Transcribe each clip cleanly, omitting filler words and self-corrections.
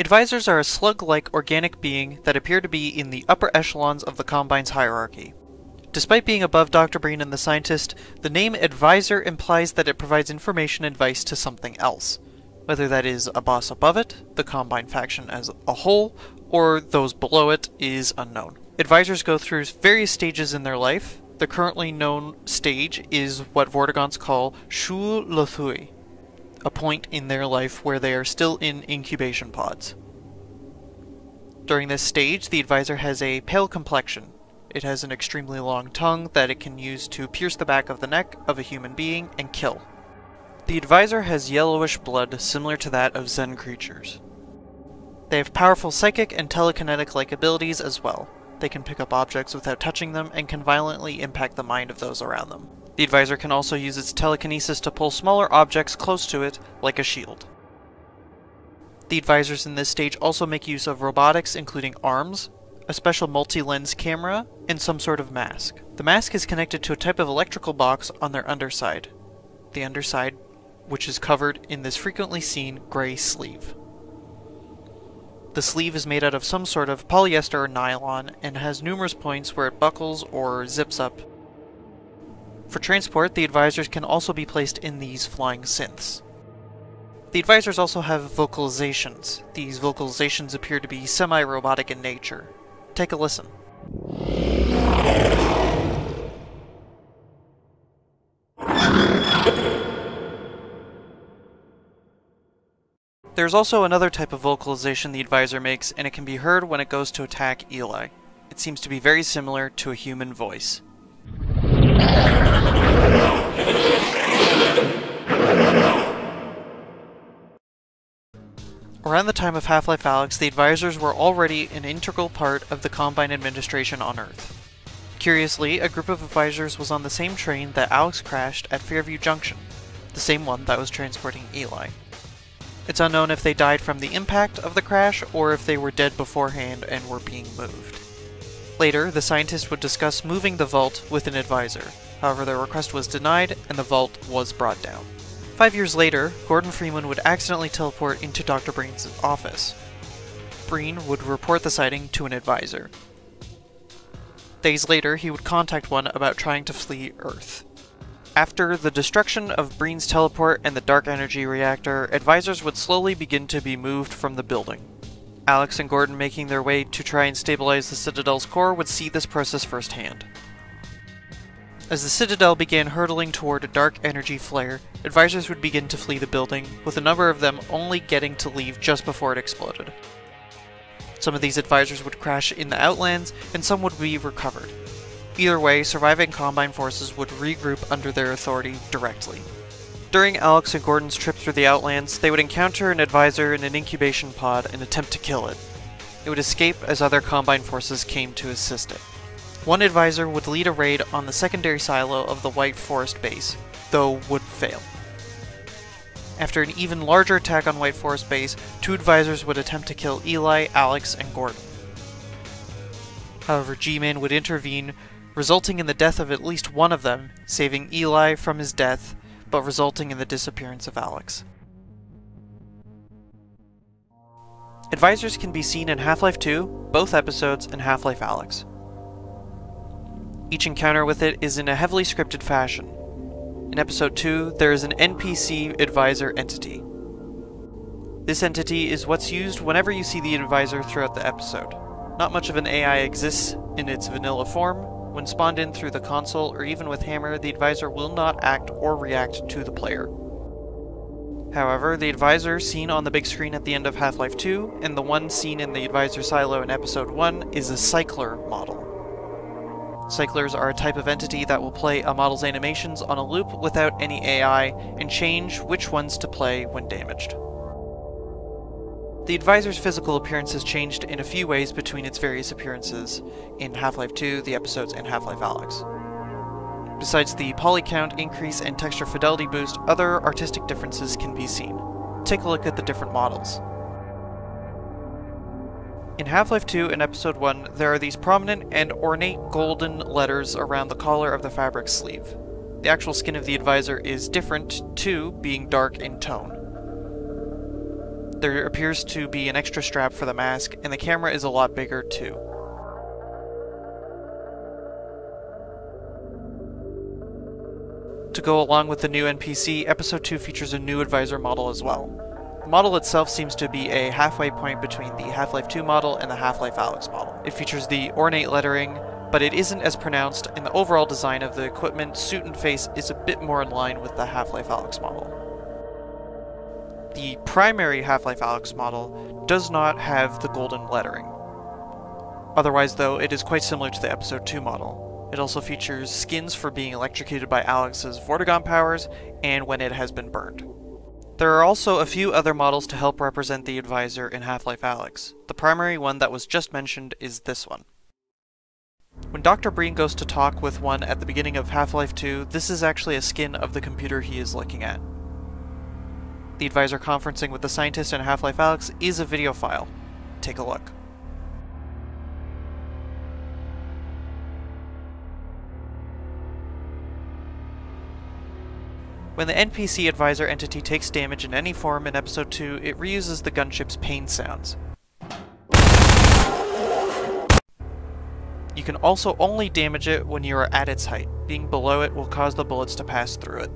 Advisors are a slug-like organic being that appear to be in the upper echelons of the Combine's hierarchy. Despite being above Dr. Breen and the scientist, the name Advisor implies that it provides information and advice to something else, whether that is a boss above it, the Combine faction as a whole, or those below it is unknown. Advisors go through various stages in their life. The currently known stage is what Vortigaunts call Shu Lothui, a point in their life where they are still in incubation pods. During this stage, the Advisor has a pale complexion. It has an extremely long tongue that it can use to pierce the back of the neck of a human being and kill. The Advisor has yellowish blood similar to that of Zen creatures. They have powerful psychic and telekinetic-like abilities as well. They can pick up objects without touching them and can violently impact the mind of those around them. The Advisor can also use its telekinesis to pull smaller objects close to it, like a shield. The Advisors in this stage also make use of robotics, including arms, a special multi-lens camera, and some sort of mask. The mask is connected to a type of electrical box on their underside. The underside, which is covered in this frequently seen gray sleeve. The sleeve is made out of some sort of polyester or nylon and has numerous points where it buckles or zips up. For transport, the Advisors can also be placed in these flying synths. The Advisors also have vocalizations. These vocalizations appear to be semi-robotic in nature. Take a listen. There's also another type of vocalization the Advisor makes, and it can be heard when it goes to attack Eli. It seems to be very similar to a human voice. Around the time of Half-Life: Alyx, the Advisors were already an integral part of the Combine administration on Earth. Curiously, a group of Advisors was on the same train that Alyx crashed at Fairview Junction, the same one that was transporting Eli. It's unknown if they died from the impact of the crash or if they were dead beforehand and were being moved. Later, the scientist would discuss moving the vault with an Advisor. However, their request was denied and the vault was brought down. 5 years later, Gordon Freeman would accidentally teleport into Dr. Breen's office. Breen would report the sighting to an Advisor. Days later, he would contact one about trying to flee Earth. After the destruction of Breen's teleport and the Dark Energy Reactor, Advisors would slowly begin to be moved from the building. Alyx and Gordon, making their way to try and stabilize the Citadel's core, would see this process firsthand. As the Citadel began hurtling toward a dark energy flare, Advisors would begin to flee the building, with a number of them only getting to leave just before it exploded. Some of these Advisors would crash in the Outlands, and some would be recovered. Either way, surviving Combine forces would regroup under their authority directly. During Alyx and Gordon's trip through the Outlands, they would encounter an Advisor in an incubation pod and attempt to kill it. It would escape as other Combine forces came to assist it. One Advisor would lead a raid on the secondary silo of the White Forest Base, though would fail. After an even larger attack on White Forest Base, two Advisors would attempt to kill Eli, Alyx, and Gordon. However, G-Man would intervene, resulting in the death of at least one of them, saving Eli from his death, but resulting in the disappearance of Alyx. Advisors can be seen in Half-Life 2, both episodes, and Half-Life: Alyx. Each encounter with it is in a heavily scripted fashion. In Episode 2, there is an NPC Advisor entity. This entity is what's used whenever you see the Advisor throughout the episode. Not much of an AI exists in its vanilla form. When spawned in through the console or even with Hammer, the Advisor will not act or react to the player. However, the Advisor seen on the big screen at the end of Half-Life 2 and the one seen in the Advisor silo in Episode 1 is a Cycler model. Cyclers are a type of entity that will play a model's animations on a loop without any AI and change which ones to play when damaged. The Advisor's physical appearance has changed in a few ways between its various appearances in Half-Life 2, the episodes, and Half-Life: Alyx. Besides the poly count increase and texture fidelity boost, other artistic differences can be seen. Take a look at the different models. In Half-Life 2 and Episode 1, there are these prominent and ornate golden letters around the collar of the fabric sleeve. The actual skin of the Advisor is different, too, being dark in tone. there appears to be an extra strap for the mask, and the camera is a lot bigger too. To go along with the new NPC, Episode 2 features a new Advisor model as well. The model itself seems to be a halfway point between the Half-Life 2 model and the Half-Life Alyx model. It features the ornate lettering, but it isn't as pronounced, and the overall design of the equipment, suit, and face is a bit more in line with the Half-Life Alyx model. The primary Half-Life Alyx model does not have the golden lettering. Otherwise, though, it is quite similar to the Episode 2 model. It also features skins for being electrocuted by Alyx's Vortigaunt powers and when it has been burned. There are also a few other models to help represent the Advisor in Half-Life Alyx. The primary one that was just mentioned is this one. When Dr. Breen goes to talk with one at the beginning of Half-Life 2, this is actually a skin of the computer he is looking at. The Advisor conferencing with the scientist in Half-Life Alyx is a video file. Take a look. When the NPC Advisor entity takes damage in any form in Episode 2, it reuses the gunship's pain sounds. You can also only damage it when you are at its height. Being below it will cause the bullets to pass through it.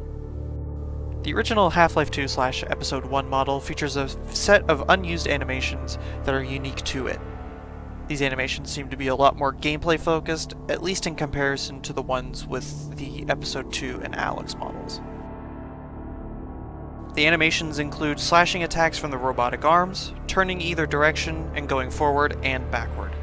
The original Half-Life 2/Episode 1 model features a set of unused animations that are unique to it. These animations seem to be a lot more gameplay focused, at least in comparison to the ones with the Episode 2 and Alyx models. The animations include slashing attacks from the robotic arms, turning either direction, and going forward and backward.